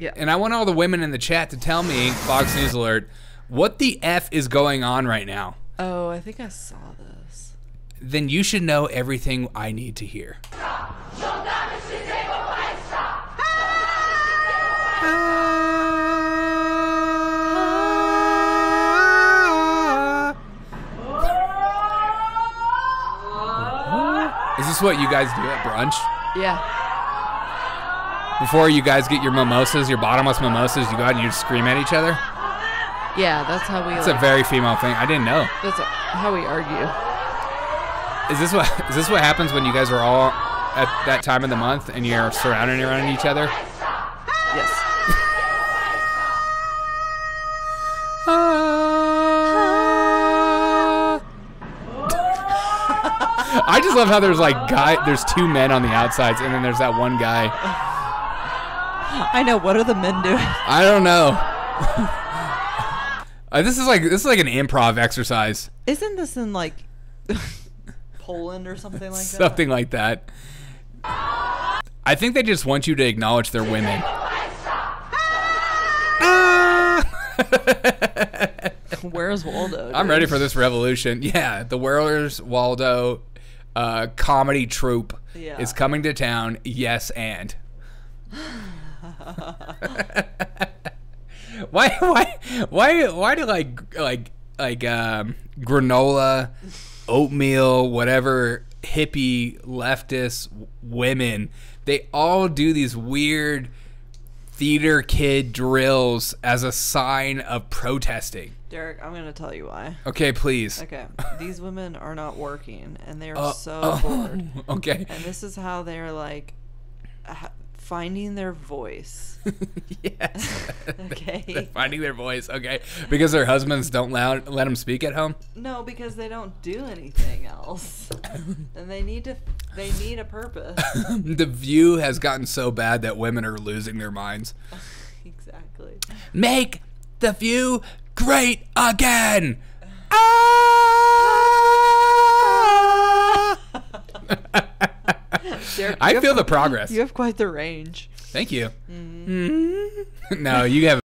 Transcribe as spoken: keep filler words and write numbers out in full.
Yeah. And I want all the women in the chat to tell me, Fox News Alert, what the F is going on right now? Oh, I think I saw this. Then you should know everything I need to hear. Is this what you guys do at brunch? Yeah. Before you guys get your mimosas, your bottomless mimosas, you go out and you scream at each other? Yeah, that's how we... That's like, a very female thing. I didn't know. That's a, how we argue. Is this what is this what happens when you guys are all at that time of the month and you're surrounding around each other? Yes. I just love how there's like guy, there's two men on the outsides, and then there's that one guy. I know. What are the men doing? I don't know. uh, this is like this is like an improv exercise. Isn't this in like Poland or something like that? Something like that. I think they just want you to acknowledge they're women. Where's Waldo? Dude? I'm ready for this revolution. Yeah, the Where's Waldo Uh, comedy troupe yeah. is coming to town. Yes, and why, why, why, why do like like like um, granola, oatmeal, whatever hippie leftist women? They all do these weird theater kid drills as a sign of protesting. Derek, I'm going to tell you why. Okay, please. Okay. These women are not working, and they are uh, so uh, bored. Okay. And this is how they're, like, finding their voice. Yes. Okay. They're finding their voice, okay. Because their husbands don't let them speak at home? No, because they don't do anything else. And they need to, they need a purpose. The view has gotten so bad that women are losing their minds. Exactly. Make the view... great again! Ah! Derek, I feel have, the progress. You have quite the range. Thank you. Mm-hmm. No, you have.